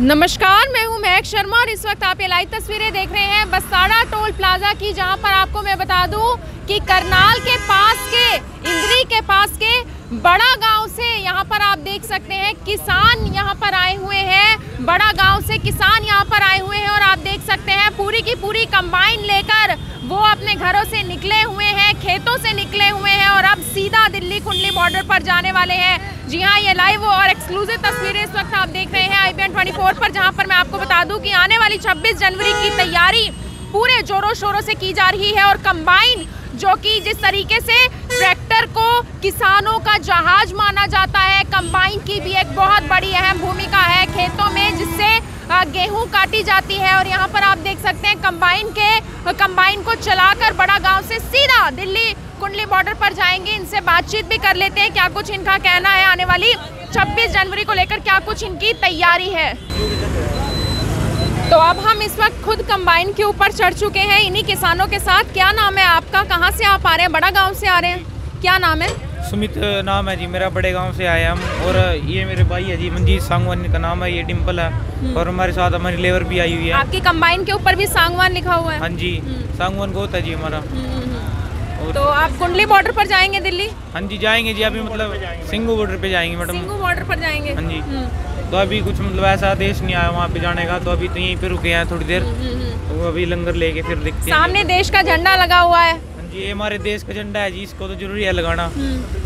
नमस्कार, मैं हूं मैक शर्मा और इस वक्त आप ये लाइव तस्वीरें देख रहे हैं बस्ताड़ा टोल प्लाजा की, जहां पर आपको मैं बता दूं कि करनाल के पास के इंद्री के पास के बड़ा गांव से यहां पर आप देख सकते हैं किसान यहां पर आए हुए हैं। बड़ा गांव से किसान यहां पर आए हुए हैं और आप देख सकते हैं पूरी की पूरी कंबाइन लेकर वो अपने घरों से निकले हुए हैं, खेतों से निकले हुए हैं और अब सीधा दिल्ली कुंडली बॉर्डर पर जाने वाले हैं। जी हाँ, ये लाइव और एक्सक्लूसिव तस्वीरें इस वक्त आप देख रहे हैं आईबीएन 24 पर, जहाँ पर मैं आपको बता दूँ कि आने वाली 26 जनवरी की तैयारी पूरे जोरों शोरों से की जा रही है और कंबाइन, जो कि जिस तरीके से ट्रैक्टर को किसानों का जहाज माना जाता है, कंबाइन की भी एक बहुत बड़ी अहम भूमिका है खेतों में, जिससे गेहूं काटी जाती है। और यहां पर आप देख सकते हैं कंबाइन को चलाकर बड़ा गांव से सीधा दिल्ली कुंडली बॉर्डर पर जाएंगे। इनसे बातचीत भी कर लेते हैं क्या कुछ इनका कहना है, आने वाली 26 जनवरी को लेकर क्या कुछ इनकी तैयारी है। तो अब हम इस वक्त खुद कंबाइन के ऊपर चढ़ चुके हैं इन्हीं किसानों के साथ। क्या नाम है आपका, कहाँ से आप आ रहे हैं? बड़ा गांव से आ रहे हैं, क्या नाम है? सुमित नाम है जी मेरा, बड़े गांव से आए हम। और ये मेरे भाई है जी, मनजीत सांगवान का नाम है, ये डिम्पल है और हमारे साथ हमारी लेबर भी आई हुई है। आपकी कंबाइन के ऊपर भी सांगवान लिखा हुआ है? हाँ जी, सांगवान गोत है जी हमारा। तो आप कुंडली बॉर्डर पर जाएंगे दिल्ली? हाँ जी जाएंगे जी, अभी मतलब सिंघू बॉर्डर पे जाएंगे मैडम। सिंघू बॉर्डर पर जाएंगे? हाँ जी। तो अभी कुछ मतलब ऐसा आदेश नहीं आया वहाँ पे जाने का, तो अभी तो यहीं पे रुके हैं थोड़ी देर, तो अभी लंगर लेके फिर देखते हैं। सामने देश का झंडा लगा हुआ है? हाँ जी, ये हमारे देश का झंडा है जी, इसको तो जरूरी है लगाना।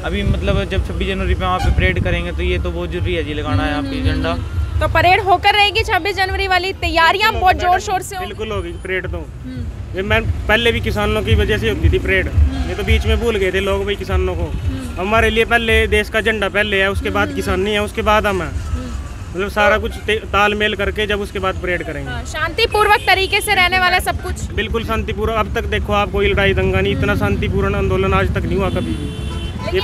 अभी मतलब जब 26 जनवरी पे वहाँ पे परेड करेंगे तो ये तो बहुत जरूरी है जी लगाना है यहाँ पे झंडा। तो परेड होकर रहेगी 26 जनवरी वाली, तैयारियाँ बहुत जोर शोर से? बिल्कुल होगी परेड, तो ये मैं पहले भी किसानों की वजह से होती थी परेड, ये तो बीच में भूल गए थे लोग भाई किसानों को। हमारे लिए पहले देश का झंडा पहले है, उसके बाद किसानी है, उसके बाद हम मतलब सारा कुछ तालमेल करके जब उसके बाद परेड करेंगे। शांतिपूर्वक तरीके से रहने वाला सब कुछ? बिल्कुल शांतिपूर्वक, अब तक देखो आप कोई लड़ाई दंगा नहीं, इतना शांतिपूर्ण आंदोलन आज तक नहीं हुआ कभी। ये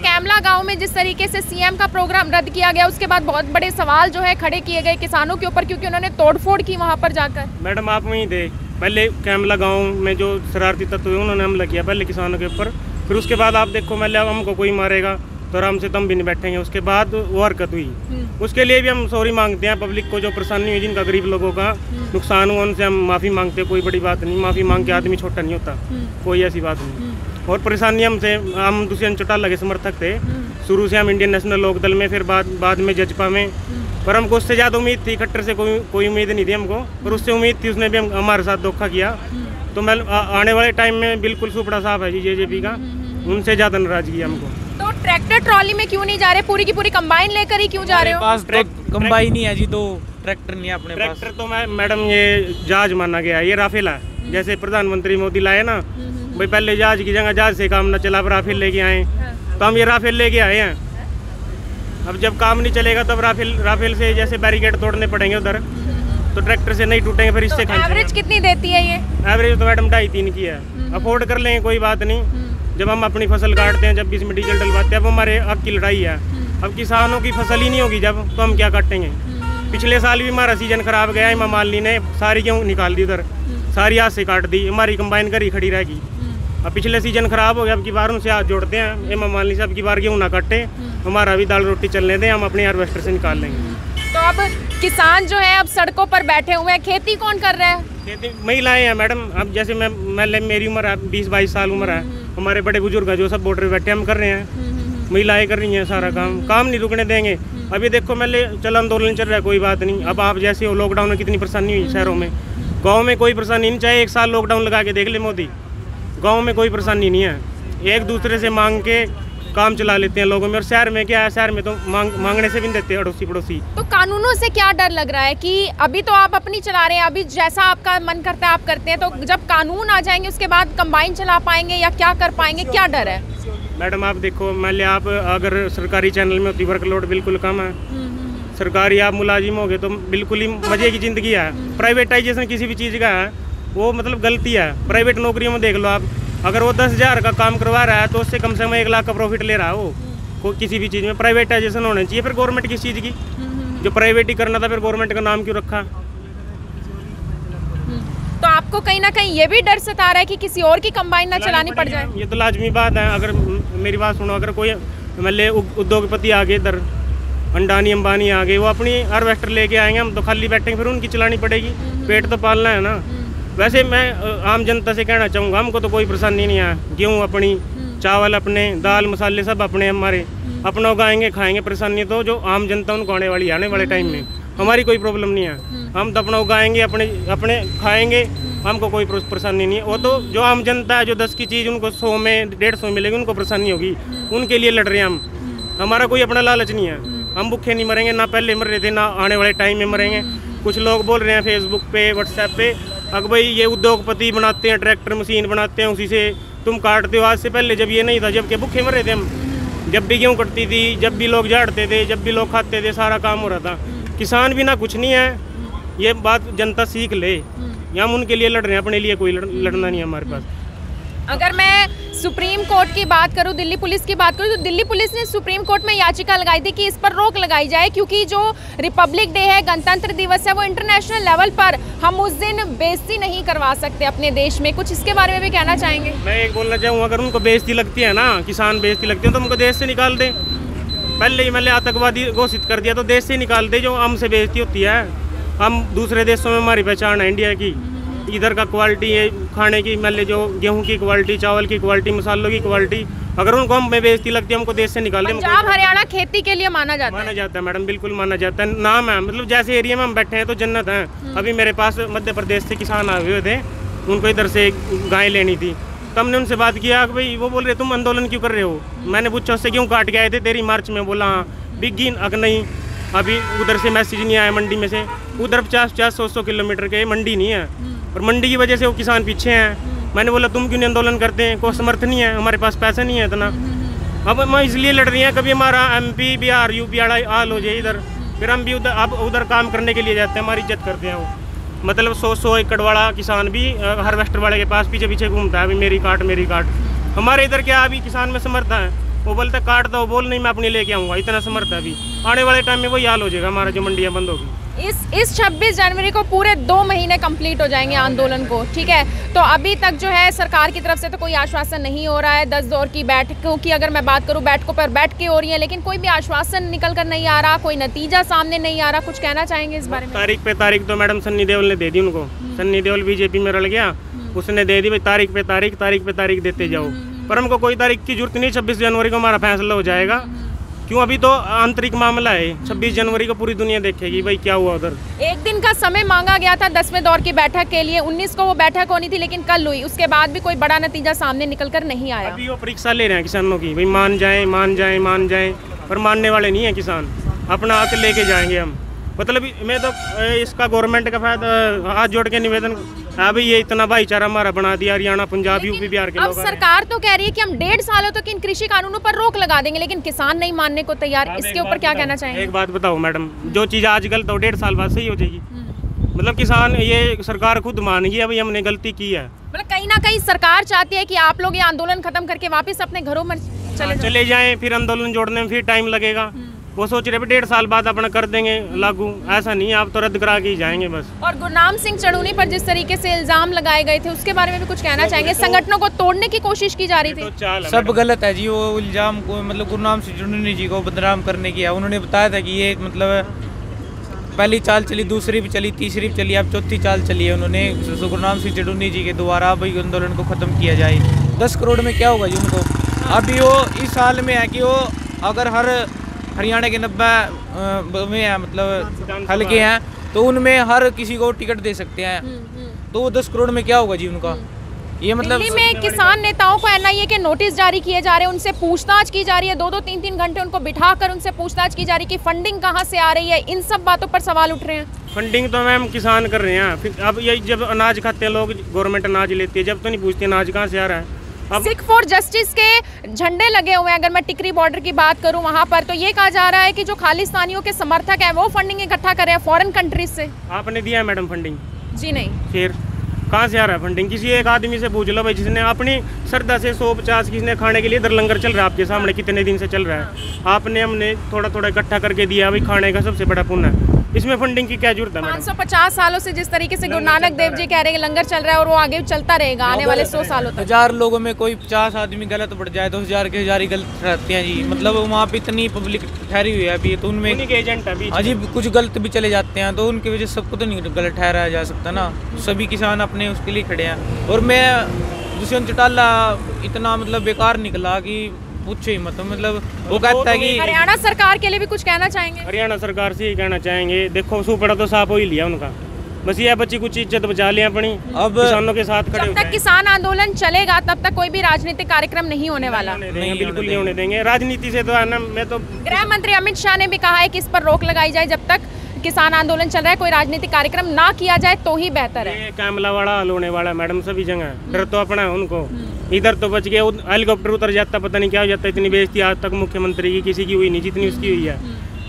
कैमला गांव में जिस तरीके से सीएम का प्रोग्राम रद्द किया गया, उसके बाद बहुत बड़े सवाल जो है खड़े किए गए किसानों के ऊपर, क्योंकि उन्होंने तोड़फोड़ की वहाँ पर जाकर। मैडम आप वहीं थे, पहले कैमला गाँव में जो शरारती तत्व है उन्होंने हमला किया पहले किसानों के ऊपर, फिर उसके बाद आप देखो मैं हमको कोई मारेगा तो आराम से दम भी नहीं बैठेंगे, उसके बाद वो हरकत हुई। उसके लिए भी हम सॉरी मांगते हैं, पब्लिक को जो परेशानी हुई, जिनका गरीब लोगों का नुकसान हुआ उनसे हम माफ़ी मांगते हैं, कोई बड़ी बात नहीं, माफ़ी मांग के आदमी छोटा नहीं होता, कोई ऐसी बात नहीं। और परेशानी हमसे, हम दुष्यंत चौटाला के समर्थक थे शुरू से, हम इंडियन नेशनल लोकदल में, फिर बाद में जजपा में, पर हमको उससे ज़्यादा उम्मीद थी, खट्टर से कोई उम्मीद नहीं थी हमको, पर उससे उम्मीद थी, उसने भी हमारे साथ धोखा किया। तो मैं आने वाले टाइम में बिल्कुल सुपड़ा साहब है जी जेजेपी का, उनसे ज़्यादा नाराज़गी है हमको। ट्रैक्टर ट्रॉली में क्यों नहीं जा रहे, पूरी की पूरी कंबाइन लेकर ही क्यों जा रहे हो? पास कंबाइन ही है जी, तो ट्रैक्टर नहीं है अपने पास। ट्रैक्टर तो मैडम ये जहाज माना गया, ये राफेल है, जैसे प्रधानमंत्री मोदी लाए ना भाई, पहले जहाज की जगह जहाज से काम ना चला, राफेल लेके आए, तो हम ये राफेल लेके आए हैं। अब जब काम नहीं चलेगा तब राफेल से जैसे बैरिकेड तोड़ने पड़ेंगे उधर, तो ट्रैक्टर से नहीं टूटेंगे फिर इससे। एवरेज कितनी देती है ये? एवरेज तो मैडम 2.5-3 की है, अफोर्ड कर लेंगे कोई बात नहीं। जब हम अपनी फसल काटते हैं, जब भी इसमें डीजल डलवाते हैं, अब हमारे हक की लड़ाई है, अब किसानों की फसल ही नहीं होगी जब, तो हम क्या काटेंगे? पिछले साल भी हमारा सीजन खराब गया, हेमा मालिनी ने सारी गेहूँ निकाल दी उधर, सारी हाथ से काट दी, हमारी कंबाइन घर ही खड़ी रहेगी। अब पिछले सीजन खराब हो गया, अब की बार उनसे हाथ जोड़ते हैं हेमा मालिनी से, अब की बार गेहूँ ना काटे, हमारा भी दाल रोटी चलने दें, हम अपने हार्वेस्टर से निकाल लेंगे। तो अब किसान जो है अब सड़कों पर बैठे हुए हैं, खेती कौन कर रहा है? खेती महिलाएँ हैं मैडम, अब जैसे मैं मेरी उम्र है 20-22 साल उम्र है, हमारे बड़े बुजुर्ग है जो सब बॉर्डर बैठे, हम कर रहे हैं, महिलाएं कर रही हैं सारा काम नहीं रुकने देंगे। अभी देखो मैं चल आंदोलन चल रहा है कोई बात नहीं, अब आप जैसे हो लॉकडाउन में कितनी परेशानी हुई शहरों में, गाँव में कोई परेशानी नहीं, चाहे 1 साल लॉकडाउन लगा के देख ले मोदी, गाँव में कोई परेशानी नहीं है, एक दूसरे से मांग के काम चला लेते हैं लोगों में। और शहर में क्या है, शहर में तो मांगने से भी नहीं देते अड़ोसी पड़ोसी। तो कानूनों से क्या डर लग रहा है कि अभी तो आप अपनी चला रहे हैं, अभी जैसा आपका मन करता है आप करते हैं, तो जब कानून आ जाएंगे उसके बाद कंबाइन चला पाएंगे या क्या कर पाएंगे, क्या डर है? मैडम आप देखो, मान लिया आप अगर सरकारी चैनल में होती, वर्कलोड बिल्कुल कम है, सरकारी आप मुलाजिम हो गए तो बिल्कुल ही मजे की जिंदगी है। प्राइवेटाइजेशन किसी भी चीज़ का है वो मतलब गलती है, प्राइवेट नौकरियों में देख लो आप, अगर वो 10,000 का काम करवा रहा है तो उससे कम से कम 1 लाख का प्रॉफिट ले रहा है वो किसी भी चीज़ में। प्राइवेटाइजेशन होना चाहिए, फिर गवर्नमेंट किस चीज़ की, जो प्राइवेट ही करना था फिर गवर्नमेंट का नाम क्यों रखा? तो आपको कहीं ना कहीं ये भी डर सता रहा है कि किसी और की कंबाइन ना चलानी पड़ जाए? ये तो लाजमी बात है, अगर मेरी बात सुनो, अगर कोई मतलब उद्योगपति आ गए इधर अंडानी अंबानी आ गए, वो अपनी हार्वेस्टर लेके आएंगे, हम तो खाली बैठेंगे, फिर उनकी चलानी पड़ेगी, पेट तो पालना है ना। वैसे मैं आम जनता से कहना चाहूँगा, हमको तो कोई परेशानी नहीं है, गेहूँ अपनी, चावल अपने, दाल मसाले सब अपने, हमारे अपना उगाएंगे खाएंगे। परेशानी तो जो आम जनता उनको आने वाले टाइम में हमारी कोई प्रॉब्लम नहीं है, हम तो अपना उगाएंगे, अपने खाएंगे, हमको कोई परेशानी नहीं है। वो तो जो आम जनता है, जो 10 की चीज़ उनको 100 में 150 में मिलेगी, उनको परेशानी होगी, उनके लिए लड़ रहे हैं हम। हमारा कोई अपना लालच नहीं है, हम भूखे नहीं मरेंगे, ना पहले मर रहे थे ना आने वाले टाइम में मरेंगे। कुछ लोग बोल रहे हैं फेसबुक पे, व्हाट्सएप पे, अगर भाई ये उद्योगपति बनाते हैं, ट्रैक्टर मशीन बनाते हैं, उसी से तुम काटते हो। आज से पहले जब ये नहीं था, जबकि भूखे मर रहे थे हम, जब भी गेहूँ कटती थी, जब भी लोग झाड़ते थे, जब भी लोग खाते थे, सारा काम हो रहा था। किसान बिना कुछ नहीं है, ये बात जनता सीख ले। हम उनके लिए लड़ रहे हैं, अपने लिए कोई लड़ना नहीं है हमारे पास। अगर मैं सुप्रीम कोर्ट की बात करूं, दिल्ली पुलिस की बात करूं, तो दिल्ली पुलिस ने सुप्रीम कोर्ट में याचिका लगाई थी कि इस पर रोक लगाई जाए, क्योंकि जो रिपब्लिक डे है, गणतंत्र दिवस है, वो इंटरनेशनल लेवल पर हम उस दिन बेइज्जती नहीं करवा सकते अपने देश में। कुछ इसके बारे में भी कहना चाहेंगे? मैं एक बोलना चाहूँगा, अगर उनको बेइज्जती लगती है ना, किसान बेइज्जती लगती है, तो उनको देश से निकाल दें। पहले ही मैंने आतंकवादी घोषित कर दिया, तो देश से निकाल दें। जो हमसे बेइज्जती होती है, हम दूसरे देशों में हमारी पहचान है इंडिया की, इधर का क्वालिटी है खाने की, मतलब जो गेहूं की क्वालिटी, चावल की क्वालिटी, मसालों की क्वालिटी, अगर उनको हम बेइज्जती लगती है, हमको देश से निकाल दें। पंजाब हरियाणा खेती के लिए माना जाता है मैडम, बिल्कुल माना जाता है, नाम है, मतलब जैसे एरिया में हम बैठे हैं तो जन्नत है। अभी मेरे पास मध्य प्रदेश से किसान आए हुए थे, उनको इधर से गाय लेनी थी, तो हमने उनसे बात किया कि भाई, वो बोल रहे तुम आंदोलन क्यों कर रहे हो। मैंने पूछा उससे क्यों काट के आए थे, तेरी मार्च में, बोला हाँ, बिग्गी अग नहीं, अभी उधर से मैसेज नहीं आया मंडी में से, उधर 50-100 किलोमीटर के मंडी नहीं है, और मंडी की वजह से वो किसान पीछे हैं। मैंने बोला तुम क्यों नहीं आंदोलन करते हैं, कोई समर्थन नहीं है, हमारे पास पैसा नहीं है इतना। अब हम इसलिए लड़ रही हैं, कभी हमारा MP बिहार UP हाल हो जाए इधर, फिर हम भी उधर, अब उधर काम करने के लिए जाते हैं, हमारी इज्जत करते हैं वो, मतलब 100-100 एकड़ वाला किसान भी हार्वेस्टर वाले के पास पीछे घूमता है, अभी मेरी काट। हमारे इधर क्या अभी किसान में समर्थ है, वो बोलता काट दो, बोल नहीं मैं अपने लेके आऊँगा, इतना समर्थ है। अभी आने वाले टाइम में वही हाल हो जाएगा हमारा, जो मंडियाँ बंद होगी। इस 26 जनवरी को पूरे 2 महीने कंप्लीट हो जाएंगे आंदोलन को, ठीक है। तो अभी तक जो है सरकार की तरफ से तो कोई आश्वासन नहीं हो रहा है। 10 दौर की बैठकों की अगर मैं बात करूं, बैठकों पर बैठकें हो रही हैं, लेकिन कोई भी आश्वासन निकल कर नहीं आ रहा, कोई नतीजा सामने नहीं आ रहा। कुछ कहना चाहेंगे इस बारे में? तारीख पे तारीख तो मैडम सन्नी देओल ने दे दी उनको, सन्नी देओल बीजेपी में रल गया, उसने दे दी भाई तारीख पे तारीख देते जाओ, पर हमको कोई तारीख की जरूरत नहीं। 26 जनवरी को हमारा फैसला हो जाएगा, क्यों अभी तो आंतरिक मामला है। 26 जनवरी को पूरी दुनिया देखेगी भाई क्या हुआ उधर। एक दिन का समय मांगा गया था 10वें दौर की बैठक के लिए, 19 को वो बैठक होनी थी लेकिन कल हुई, उसके बाद भी कोई बड़ा नतीजा सामने निकल कर नहीं आया। अभी वो परीक्षा ले रहे हैं किसानों की, भाई मान जाए, पर मानने वाले नहीं है किसान, अपना हक लेके जाएंगे हम। मतलब मैं तो इसका गवर्नमेंट का फायदा हाथ जोड़ के निवेदन, अभी ये इतना भाईचारा हमारा बना दिया हरियाणा पंजाब यूपी बिहार के लोग। सरकार तो कह रही है कि हम 1.5 सालों तक इन कृषि कानूनों पर रोक लगा देंगे, लेकिन किसान नहीं मानने को तैयार। इसके ऊपर क्या कहना चाहेंगे? एक बात बताओ मैडम, जो चीज़ आजकल तो 1.5 साल बाद सही हो जाएगी, मतलब किसान, ये सरकार खुद मानेगी अभी हमने गलती की है। मतलब कहीं ना कहीं सरकार चाहती है कि आप लोग ये आंदोलन खत्म करके वापस अपने घरों में चले जाए, फिर आंदोलन जोड़ने में फिर टाइम लगेगा। वो सोच रहे 1.5 साल बाद अपना कर देंगे लागू, ऐसा नहीं, आप तो रद्द करा के ही जाएंगे बस। और गुरनाम सिंह चड़ूनी पर जिस तरीके से इल्जाम लगाए गए थे, उसके बारे में भी कुछ कहना चाहेंगे? संगठनों को तोड़ने की कोशिश की जा रही थी, तो सब गलत है जी। वो इल्जाम को, मतलब गुरनाम सिंह चड़ूनी जी को बदनाम करने की है। उन्होंने बताया था कि ये मतलब पहली चाल चली, दूसरी भी चली, तीसरी भी चली, अब चौथी चाल चली है। उन्होंने गुरनाम सिंह चड़ूनी जी के द्वारा अभी आंदोलन को खत्म किया जाए। 10 करोड़ में क्या होगा जी उनको। अभी वो इस साल में है कि वो अगर हर हरियाणा के 90 में है, मतलब हल्के हैं, तो उनमें हर किसी को टिकट दे सकते हैं, तो वो 10 करोड़ में क्या होगा जी उनका। ये मतलब दिल्ली में किसान नेताओं को एनआईए के नोटिस जारी किए जा रहे हैं, उनसे पूछताछ की जा रही है, 2-3 घंटे उनको बिठा कर उनसे पूछताछ की जा रही है कि फंडिंग कहाँ से आ रही है। इन सब बातों पर सवाल उठ रहे हैं। फंडिंग तो मैम किसान कर रहे हैं। फिर अब ये जब अनाज खाते हैं लोग, गवर्नमेंट अनाज लेती है, जब तो नहीं पूछते अनाज कहाँ से आ रहा है। सिख फॉर जस्टिस के झंडे लगे हुए हैं। अगर मैं टिकरी बॉर्डर की बात करूं, वहां पर तो ये कहा जा रहा है कि जो खालिस्तानियों के समर्थक हैं वो फंडिंग इकट्ठा कर रहे हैं फॉरेन कंट्रीज से। आपने दिया है मैडम फंडिंग? जी नहीं। फिर कहाँ से आ रहा है फंडिंग? किसी एक आदमी से पूछ लो भाई, जिसने अपनी श्रद्धा से 150 किसने खाने के लिए इधर लंगर चल रहा है आपके सामने, कितने दिन से चल रहा है। आपने हमने थोड़ा थोड़ा इकट्ठा करके दिया, भाई खाने का सबसे बड़ा पुण्य है। इसमें फंडिंग की क्या जरूरत है? 550 सालों से जिस तरीके से गुरु नानक देव जी कह रहे हैं लंगर चल रहा है और वो आगे चलता रहेगा आने वाले 100 सालों तक। 1000 लोगों में कोई 50 आदमी गलत पड़ जाए तो 1000 के 1000 ही गलत रहते हैं जी। मतलब वहाँ पे इतनी पब्लिक ठहरी हुई है अभी, तो उनमें एजेंट है अजीब, कुछ गलत भी चले जाते हैं तो उनकी वजह से सबको तो नहीं गलत ठहराया जा सकता ना। सभी किसान अपने उसके लिए खड़े हैं। और मैं दुष्यंत चौटाला इतना मतलब बेकार निकला कि पूछो ही मत। मतलब वो कहता है कि हरियाणा सरकार के लिए भी कुछ कहना चाहेंगे? हरियाणा सरकार से ये कहना चाहेंगे, देखो सुपड़ा तो साफ हो ही लिया उनका, बस ये बच्ची कुछ इज्जत बचा ले अपनी। अब किसानों के साथ खड़े, जब तक किसान आंदोलन चलेगा तब तक कोई भी राजनीतिक कार्यक्रम नहीं होने वाला, नहीं बिल्कुल नहीं होने देंगे राजनीति से। तो मैं तो गृह मंत्री अमित शाह ने भी कहा है कि इस पर रोक लगाई जाए, जब तक किसान आंदोलन चल रहा है कोई राजनीतिक कार्यक्रम ना किया जाए तो ही बेहतर है। कैमला वाला होने वाला मैडम सभी जगह, डर तो अपना है उनको। इधर तो बच गया, हेलीकॉप्टर उतर जाता पता नहीं क्या हो जाता। इतनी बेइज्जती आज तक मुख्यमंत्री की किसी की हुई नहीं जितनी उसकी हुई है।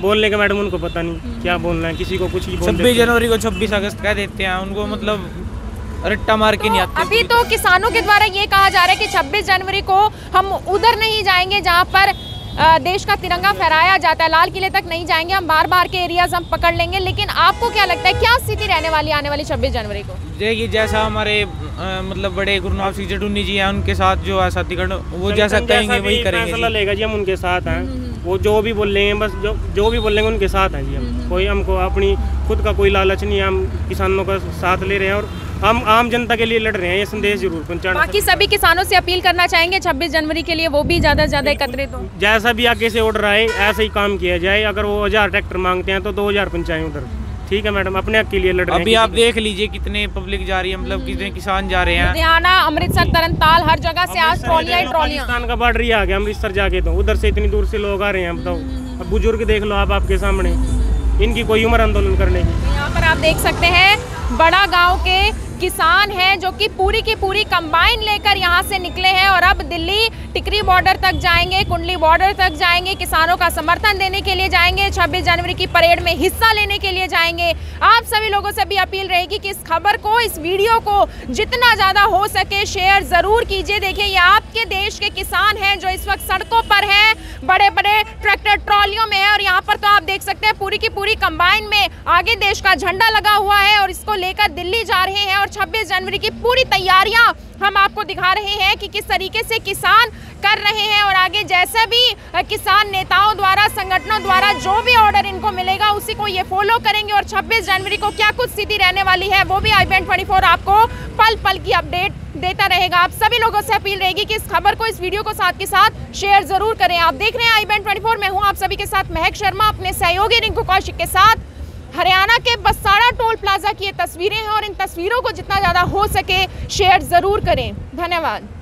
बोलने का मैडम उनको पता नहीं क्या बोलना है, किसी को कुछ ही बोल। 26 जनवरी को 26 अगस्त कह देते हैं उनको, मतलब रट्टा मार के नहीं आते। अभी तो किसानों के द्वारा ये कहा जा रहा है कि 26 जनवरी को हम उधर नहीं जाएंगे जहाँ पर देश का तिरंगा फहराया जाता है, लाल किले तक नहीं जाएंगे हम, बार बार के एरियाज हम पकड़ लेंगे। लेकिन आपको क्या लगता है क्या स्थिति रहने वाली आने वाली 26 जनवरी को? देखिए जैसा हमारे मतलब बड़े गुरनाम सिंह चड़ूनी जी हैं उनके साथ जो है सत्यगण, वो जैसा कहेंगे वही करेंगे, फैसला लेगा जी हम उनके साथ हैं। वो जो भी बोलेंगे बस जो भी बोलेंगे उनके साथ हैं जी हम। कोई हमको अपनी खुद का कोई लालच नहीं है, हम किसानों का साथ ले रहे हैं और हम आम जनता के लिए लड़ रहे हैं, ये संदेश जरूर पहुंचाना। बाकी सभी किसानों से अपील करना चाहेंगे 26 जनवरी के लिए वो भी ज्यादा से ज्यादा एकत्रित हो। जैसा भी आगे से ऑर्डर आए ऐसा ही काम किया जाए। अगर वो 1000 ट्रैक्टर मांगते हैं तो 2000 पहुंचाएं उधर, ठीक है मैडम? अपने हक के लिए लड़ रहे हैं। अभी आप देख लीजिए कितने पब्लिक जा रही है, मतलब कितने किसान जा रहे हैं। लुधियाना, अमृतसर, तरनताल, हर जगह से आज ट्रॉलियां ही ट्रॉलियां। पाकिस्तान का बॉर्डर ही आ गया अमृतसर जाके, तो उधर से इतनी दूर से लोग आ रहे हैं। बताओ बुजुर्ग देख लो आप, आपके सामने इनकी कोई उम्र आंदोलन करने की। यहाँ पर आप देख सकते हैं बड़ा गांव के किसान हैं जो कि पूरी कंबाइन लेकर यहां से निकले हैं और अब दिल्ली टिकरी बॉर्डर तक जाएंगे, कुंडली बॉर्डर तक जाएंगे, किसानों का समर्थन देने के लिए जाएंगे, 26 जनवरी की परेड में हिस्सा लेने के लिए जाएंगे। आप सभी लोगों से भी अपील रहेगी कि इस खबर को, इस वीडियो को जितना ज़्यादा हो सके शेयर ज़रूर कीजिए। देखिए ये आपके देश के किसान हैं जो इस वक्त सड़कों पर हैं, बड़े बड़े ट्रैक्टर ट्रॉलियों में है और यहाँ पर तो आप देख सकते हैं पूरी की पूरी कंबाइन में आगे देश का झंडा लगा हुआ है और इसको लेकर दिल्ली जा रहे हैं और 26 जनवरी की पूरी तैयारियां हम आपको दिखा रहे हैं कि किस तरीके से किसान कर रहे हैं। और आगे जैसे भी किसान नेताओं द्वारा, संगठनों द्वारा जो भी ऑर्डर इनको मिलेगा उसी को ये फॉलो करेंगे और 26 जनवरी को क्या कुछ स्थिति रहने वाली है वो भी आईबीएन 24 आपको पल पल की अपडेट देता रहेगा। आप सभी लोगों से अपील रहेगी कि इस खबर को, इस वीडियो को साथ के साथ शेयर जरूर करें। आप देख रहे हैं आईबीएन 24, मैं हूँ आप सभी के साथ मैक शर्मा, अपने सहयोगी रिंकू कौशिक के साथ। हरियाणा के बस्ताड़ा टोल प्लाजा की ये तस्वीरें हैं और इन तस्वीरों को जितना ज़्यादा हो सके शेयर ज़रूर करें। धन्यवाद।